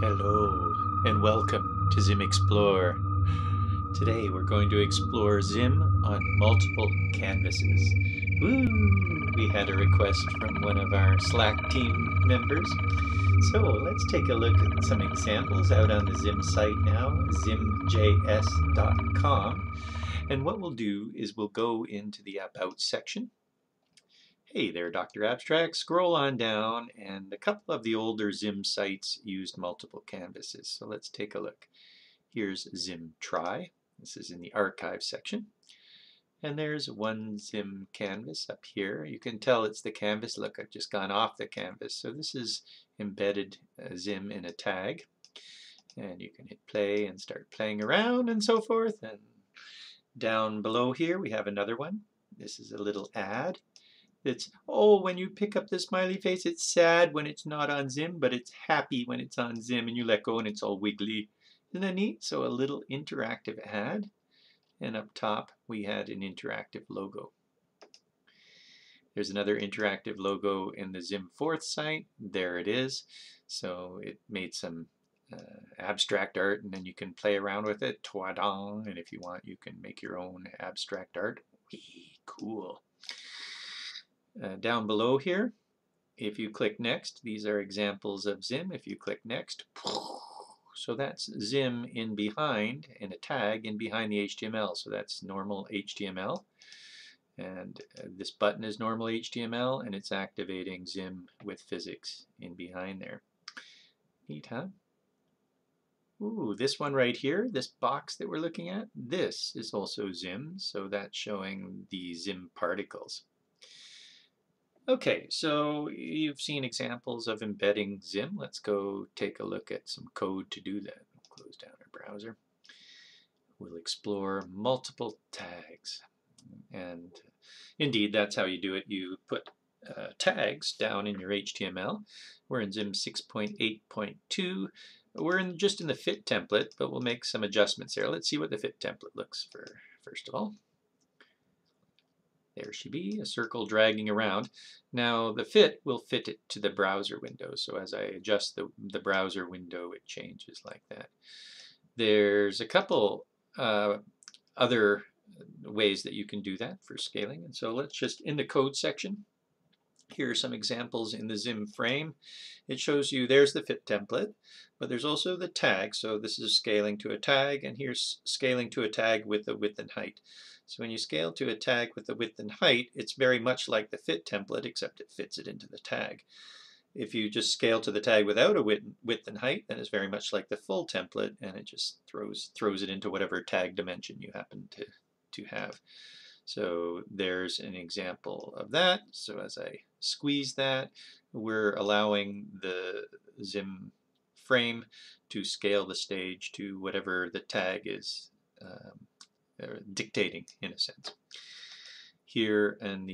Hello and welcome to Zim Explorer. Today we're going to explore Zim on multiple canvases. Woo! We had a request from one of our Slack team members. So let's take a look at some examples out on the Zim site now, zimjs.com. And what we'll do is we'll go into the About section. Hey there, Dr. Abstract. Scroll on down, and a couple of the older Zim sites used multiple canvases. So let's take a look. Here's Zim Try. This is in the archive section. And there's one Zim canvas up here. You can tell it's the canvas. Look, I've just gone off the canvas. So this is embedded Zim in a tag. And you can hit play and start playing around and so forth. And down below here, we have another one. This is a little ad. It's, oh, when you pick up the smiley face, it's sad when it's not on Zim, but it's happy when it's on Zim, and you let go and it's all wiggly. Isn't that neat? So a little interactive ad. And up top, we had an interactive logo. There's another interactive logo in the Zim4th site. There it is. So it made some abstract art, and then you can play around with it. Twa-dong. And if you want, you can make your own abstract art. Whee, cool. Down below here, if you click next, these are examples of Zim. If you click next, so that's Zim in behind, and a tag in behind the HTML. So that's normal HTML. And this button is normal HTML, and it's activating Zim with physics in behind there. Neat, huh? Ooh, this one right here, this box that we're looking at, this is also Zim. So that's showing the Zim particles. Okay, so you've seen examples of embedding Zim. Let's go take a look at some code to do that. We'll close down our browser. We'll explore multiple tags. And indeed, that's how you do it. You put tags down in your HTML. We're in Zim 6.8.2. We're in just in the fit template, but we'll make some adjustments there. Let's see what the fit template looks for, first of all. There should be a circle dragging around. Now the fit will fit it to the browser window. So as I adjust the browser window, it changes like that. There's a couple other ways that you can do that for scaling. And so let's just, in the code section, here are some examples in the Zim frame. It shows you there's the fit template, but there's also the tag. So this is scaling to a tag, and here's scaling to a tag with the width and height. So when you scale to a tag with the width and height, it's very much like the fit template, except it fits it into the tag. If you just scale to the tag without a width and height, then it's very much like the full template, and it just throws it into whatever tag dimension you happen to have. So there's an example of that. So as I squeeze that, we're allowing the Zim frame to scale the stage to whatever the tag is dictating, in a sense. Here in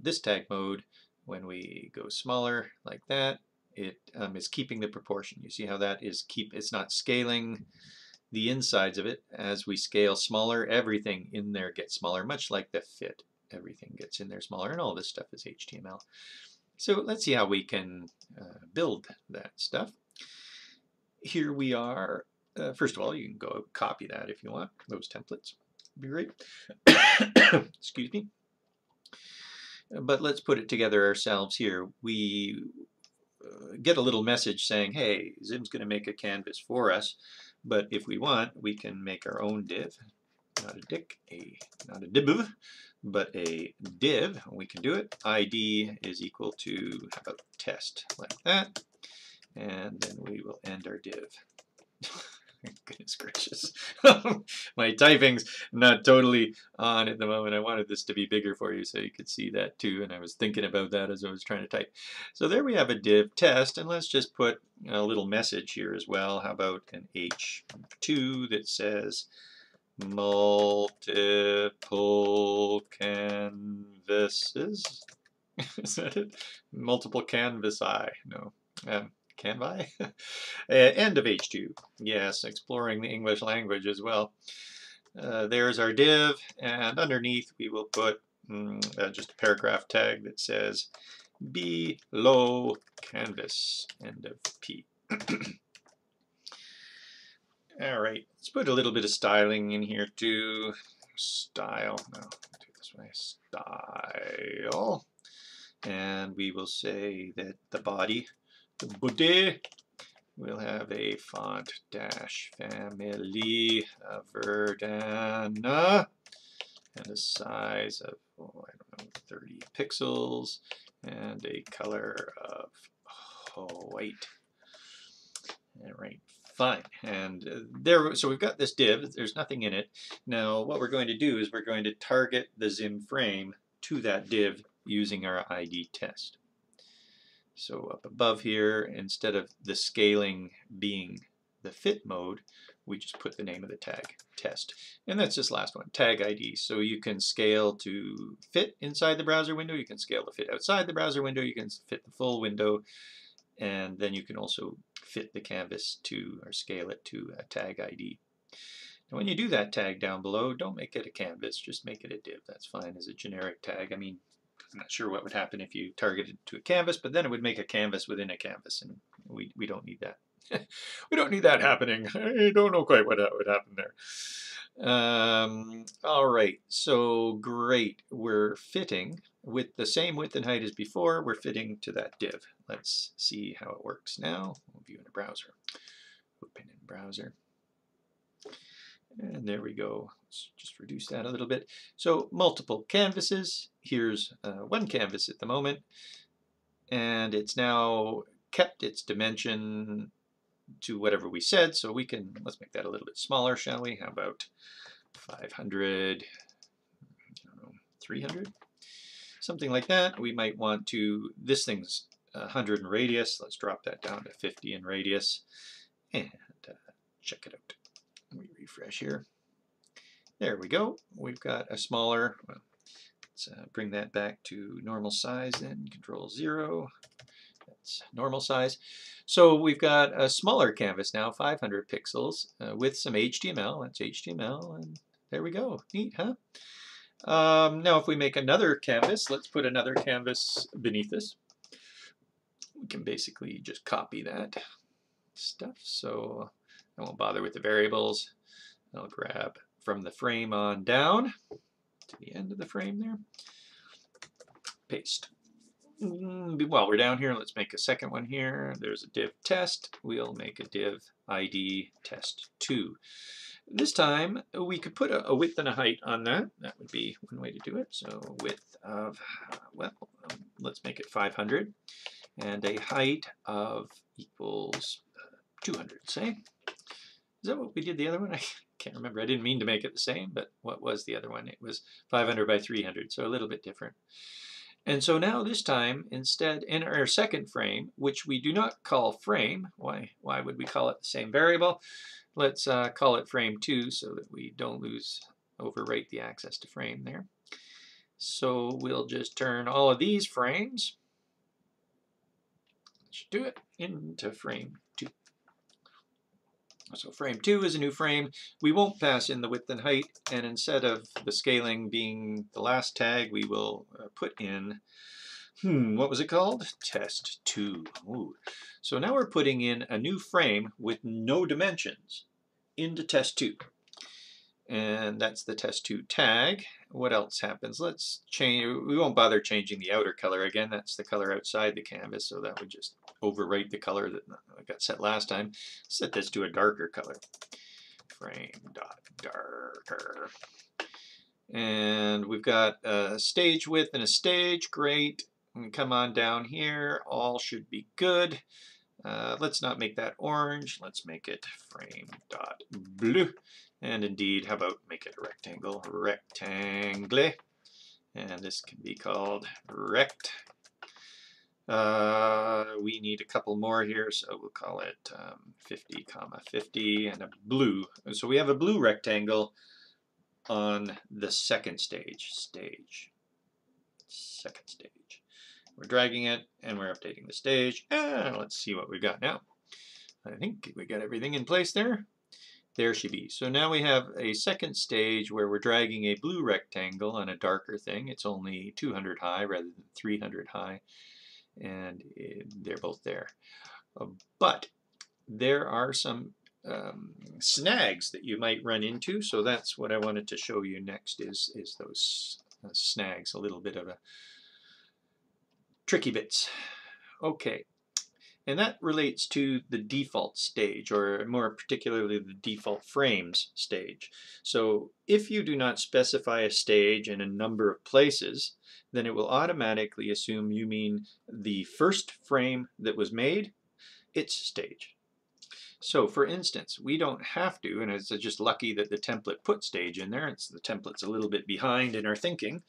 this tag mode, when we go smaller like that, it is keeping the proportion. You see how that is it's not scaling the insides of it. As we scale smaller, everything in there gets smaller, much like the fit. Everything gets in there smaller, and all this stuff is HTML. So let's see how we can build that stuff. Here we are. First of all, you can go copy that if you want. Those templates would be great. Excuse me. But let's put it together ourselves here. We get a little message saying, hey, Zim's going to make a canvas for us. But if we want, we can make our own div. Not a dick, not a div, but a div. We can do it. ID is equal to, how about test, like that. And then we will end our div. Goodness gracious. My typing's not totally on at the moment. I wanted this to be bigger for you so you could see that too, and I was thinking about that as I was trying to type. So there we have a div test, and let's just put a little message here as well. How about an H2 that says multiple canvases? Is that it? Multiple canvasi. No. Canvas. End of H2. Yes, exploring the English language as well. There's our div, and underneath we will put just a paragraph tag that says below canvas, end of P. All right, let's put a little bit of styling in here too. Style, no, do this way, style. And we will say that the body will have a font dash family of Verdana and a size of, oh, I don't know, 30 pixels and a color of white. All right, fine. And there, so we've got this div, there's nothing in it. Now, what we're going to do is we're going to target the Zim frame to that div using our ID test. So up above here, instead of the scaling being the fit mode, we just put the name of the tag, test. And that's this last one, tag ID. So you can scale to fit inside the browser window, you can scale to fit outside the browser window, you can fit the full window, and then you can also fit the canvas to, or scale it to a tag ID. Now when you do that tag down below, don't make it a canvas, just make it a div. That's fine as a generic tag. I mean, I'm not sure what would happen if you targeted to a canvas, but then it would make a canvas within a canvas, and we don't need that. We don't need that happening. I don't know quite what would happen there. All right, so great. We're fitting with the same width and height as before. We're fitting to that div. Let's see how it works now. We'll view in a browser. Open in browser. And there we go. Let's just reduce that a little bit. So multiple canvases. Here's one canvas at the moment. And it's now kept its dimension to whatever we said. So we can, let's make that a little bit smaller, shall we? How about 500, I don't know, 300? Something like that. We might want to, this thing's 100 in radius. Let's drop that down to 50 in radius. And check it out. Let me refresh here. There we go. We've got a smaller, well, let's bring that back to normal size then, Control-0. That's normal size. So we've got a smaller canvas now, 500 pixels, with some HTML. That's HTML, and there we go. Neat, huh? Now if we make another canvas, let's put another canvas beneath this. We can basically just copy that stuff. So I won't bother with the variables. I'll grab from the frame on down to the end of the frame there. Paste. While we're down here, let's make a second one here. There's a div test. We'll make a div ID test 2. This time, we could put a width and a height on that. That would be one way to do it. So width of, well, let's make it 500. And a height of equals 200, say. Is that what we did the other one? I can't remember. I didn't mean to make it the same, but what was the other one? It was 500 by 300, so a little bit different. And so now this time, instead, in our second frame, which we do not call frame, why would we call it the same variable? Let's call it frame 2 so that we don't lose, overwrite the access to frame there. So we'll just turn all of these frames, let's do it, into frame 2. So frame 2 is a new frame. We won't pass in the width and height, and instead of the scaling being the last tag, we will put in, what was it called? Test 2. Ooh. So now we're putting in a new frame with no dimensions into test 2. And that's the test 2 tag. What else happens? Let's change, we won't bother changing the outer color again. That's the color outside the canvas, so that would just overwrite the color that got set last time. Set this to a darker color. Frame.darker. And we've got a stage width and a stage. Great. And come on down here. All should be good. Let's not make that orange. Let's make it frame.blue. And indeed, how about make it a rectangle? Rectangle. And this can be called rect. We need a couple more here, so we'll call it 50, 50, and a blue. So we have a blue rectangle on the second stage. Second stage. We're dragging it, and we're updating the stage. And let's see what we've got now. I think we got everything in place there. There she be. So now we have a second stage where we're dragging a blue rectangle on a darker thing. It's only 200 high rather than 300 high. And they're both there. But there are some snags that you might run into. So that's what I wanted to show you next is those snags, a little bit of a tricky bits. Okay, and that relates to the default stage, or more particularly the default frames stage. So if you do not specify a stage in a number of places, then it will automatically assume you mean the first frame that was made, its stage. So for instance, we don't have to, and it's just lucky that the template put stage in there. It's the template's a little bit behind in our thinking.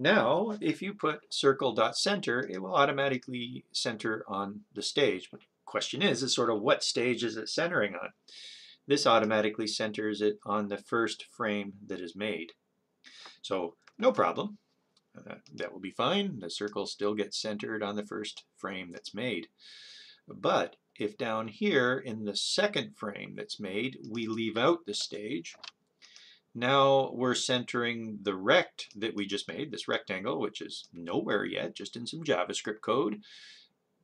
Now, if you put circle.center, it will automatically center on the stage. But the question is sort of what stage is it centering on? This automatically centers it on the first frame that is made. So no problem. That will be fine. The circle still gets centered on the first frame that's made. But if down here in the second frame that's made, we leave out the stage, now we're centering the rect that we just made, this rectangle, which is nowhere yet, just in some JavaScript code.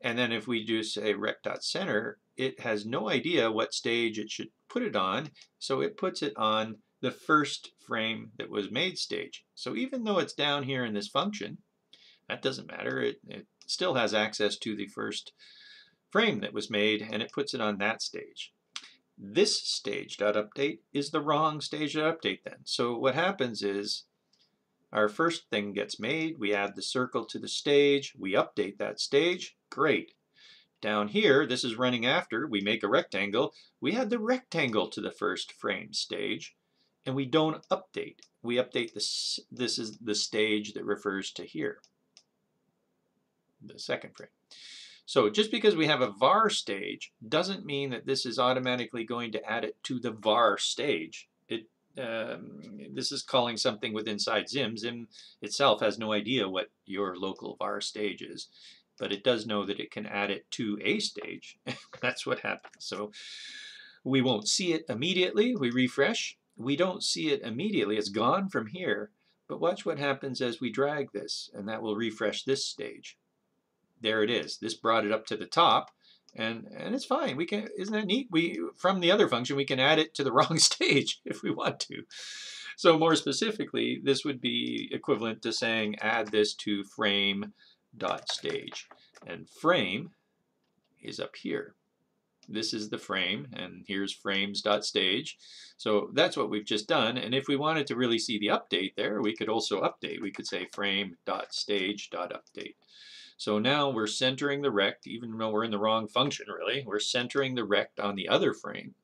And then if we do say rect.center, it has no idea what stage it should put it on, so it puts it on the first frame that was made stage. So even though it's down here in this function, that doesn't matter. It still has access to the first frame that was made, and it puts it on that stage. This stage.update is the wrong stage.update then. So what happens is our first thing gets made, we add the circle to the stage, we update that stage, great. Down here, this is running after, we make a rectangle, we add the rectangle to the first frame stage, and we don't update. We update this is the stage that refers to here, the second frame. So just because we have a var stage doesn't mean that this is automatically going to add it to the var stage. This is calling something with inside Zim. Zim itself has no idea what your local var stage is, but it does know that it can add it to a stage. That's what happens. So we won't see it immediately. We refresh. We don't see it immediately. It's gone from here. But watch what happens as we drag this, and that will refresh this stage. There it is. This brought it up to the top, and it's fine. We can, isn't that neat? We, from the other function, we can add it to the wrong stage if we want to. So more specifically, this would be equivalent to saying add this to frame.stage. And frame is up here. This is the frame, and here's frames.stage. So that's what we've just done. And if we wanted to really see the update there, we could also update. We could say frame.stage.update. So now we're centering the rect, even though we're in the wrong function, really. We're centering the rect on the other frame,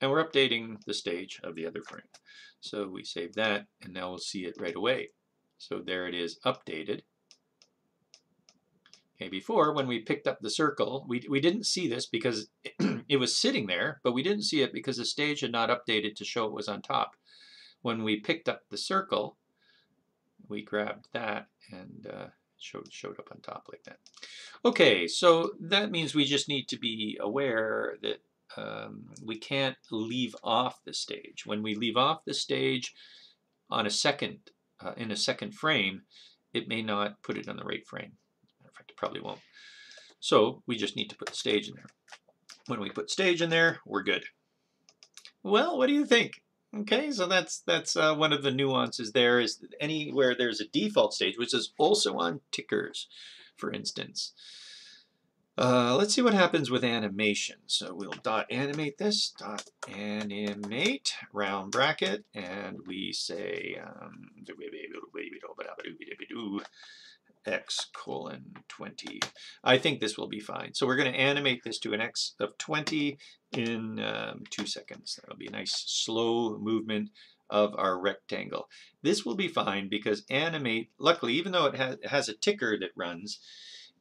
and we're updating the stage of the other frame. So we save that, and now we'll see it right away. So there it is, updated. Okay, before, when we picked up the circle, we didn't see this because it was sitting there, but we didn't see it because the stage had not updated to show it was on top. When we picked up the circle, we grabbed that and showed up on top like that. Okay, so that means we just need to be aware that we can't leave off the stage. When we leave off the stage on a second, in a second frame, it may not put it on the right frame. Matter of fact, it probably won't. So we just need to put the stage in there. When we put stage in there, we're good. Well, what do you think? Okay, so that's one of the nuances there is that anywhere there's a default stage, which is also on tickers, for instance. Let's see what happens with animation. So we'll .animate this, .animate, round bracket, and we say x:20. I think this will be fine. So we're going to animate this to an x of 20 in 2 seconds. That'll be a nice slow movement of our rectangle. This will be fine because animate, luckily, even though it has a ticker that runs,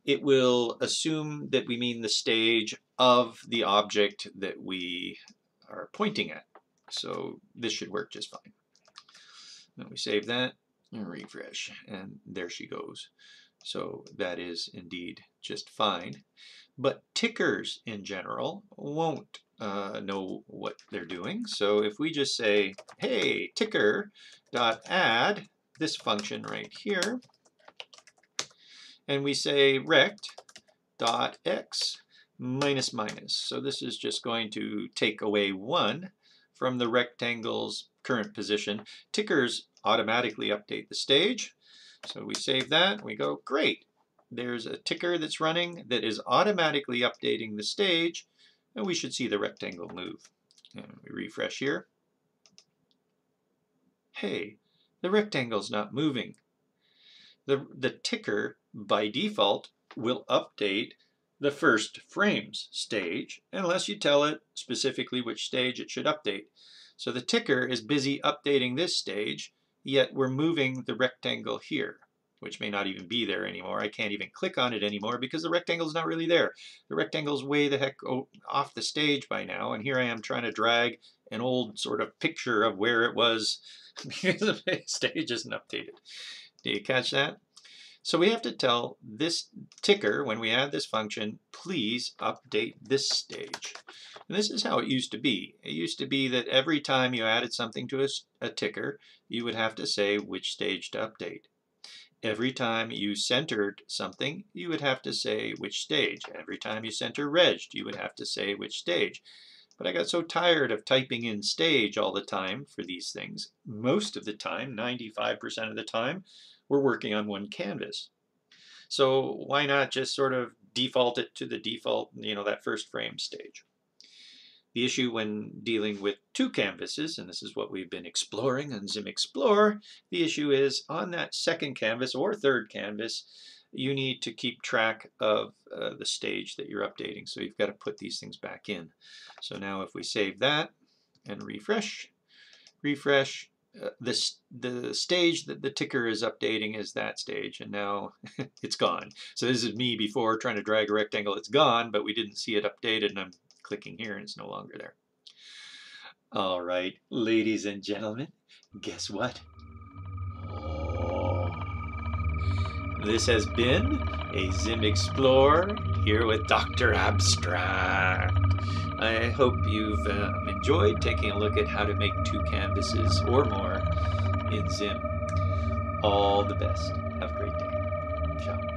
it will assume that we mean the stage of the object that we are pointing at. So this should work just fine. Then we save that. And refresh, and there she goes. So that is indeed just fine. But tickers in general won't know what they're doing. So if we just say, hey, ticker.add this function right here, and we say rect.x minus minus. So this is just going to take away 1 from the rectangle's current position. Tickers automatically update the stage. So we save that, we go, great. There's a ticker that's running that is automatically updating the stage, and we should see the rectangle move. And we refresh here. Hey, the rectangle's not moving. The ticker, by default, will update the first frame's stage, unless you tell it specifically which stage it should update. So the ticker is busy updating this stage, yet we're moving the rectangle here, which may not even be there anymore. I can't even click on it anymore because the rectangle's not really there. The rectangle's way the heck off the stage by now, and here I am trying to drag an old sort of picture of where it was because the stage isn't updated. Do you catch that? So we have to tell this ticker, when we add this function, please update this stage. And this is how it used to be. It used to be that every time you added something to a ticker, you would have to say which stage to update. Every time you centered something, you would have to say which stage. Every time you center regged, you would have to say which stage. But I got so tired of typing in stage all the time for these things. Most of the time, 95% of the time, we're working on one canvas. So why not just sort of default it to the default, you know, that first frame stage. The issue when dealing with two canvases, and this is what we've been exploring on Zim Explorer, the issue is on that second canvas or third canvas, you need to keep track of the stage that you're updating. So you've got to put these things back in. So now if we save that and refresh, the stage that the ticker is updating is that stage, and now it's gone. So this is me before trying to drag a rectangle. It's gone, but we didn't see it updated, and I'm clicking here, and it's no longer there. All right, ladies and gentlemen, guess what? This has been a Zim Explorer here with Dr. Abstract. I hope you've enjoyed taking a look at how to make two canvases or more in Zim. All the best. Have a great day. Ciao.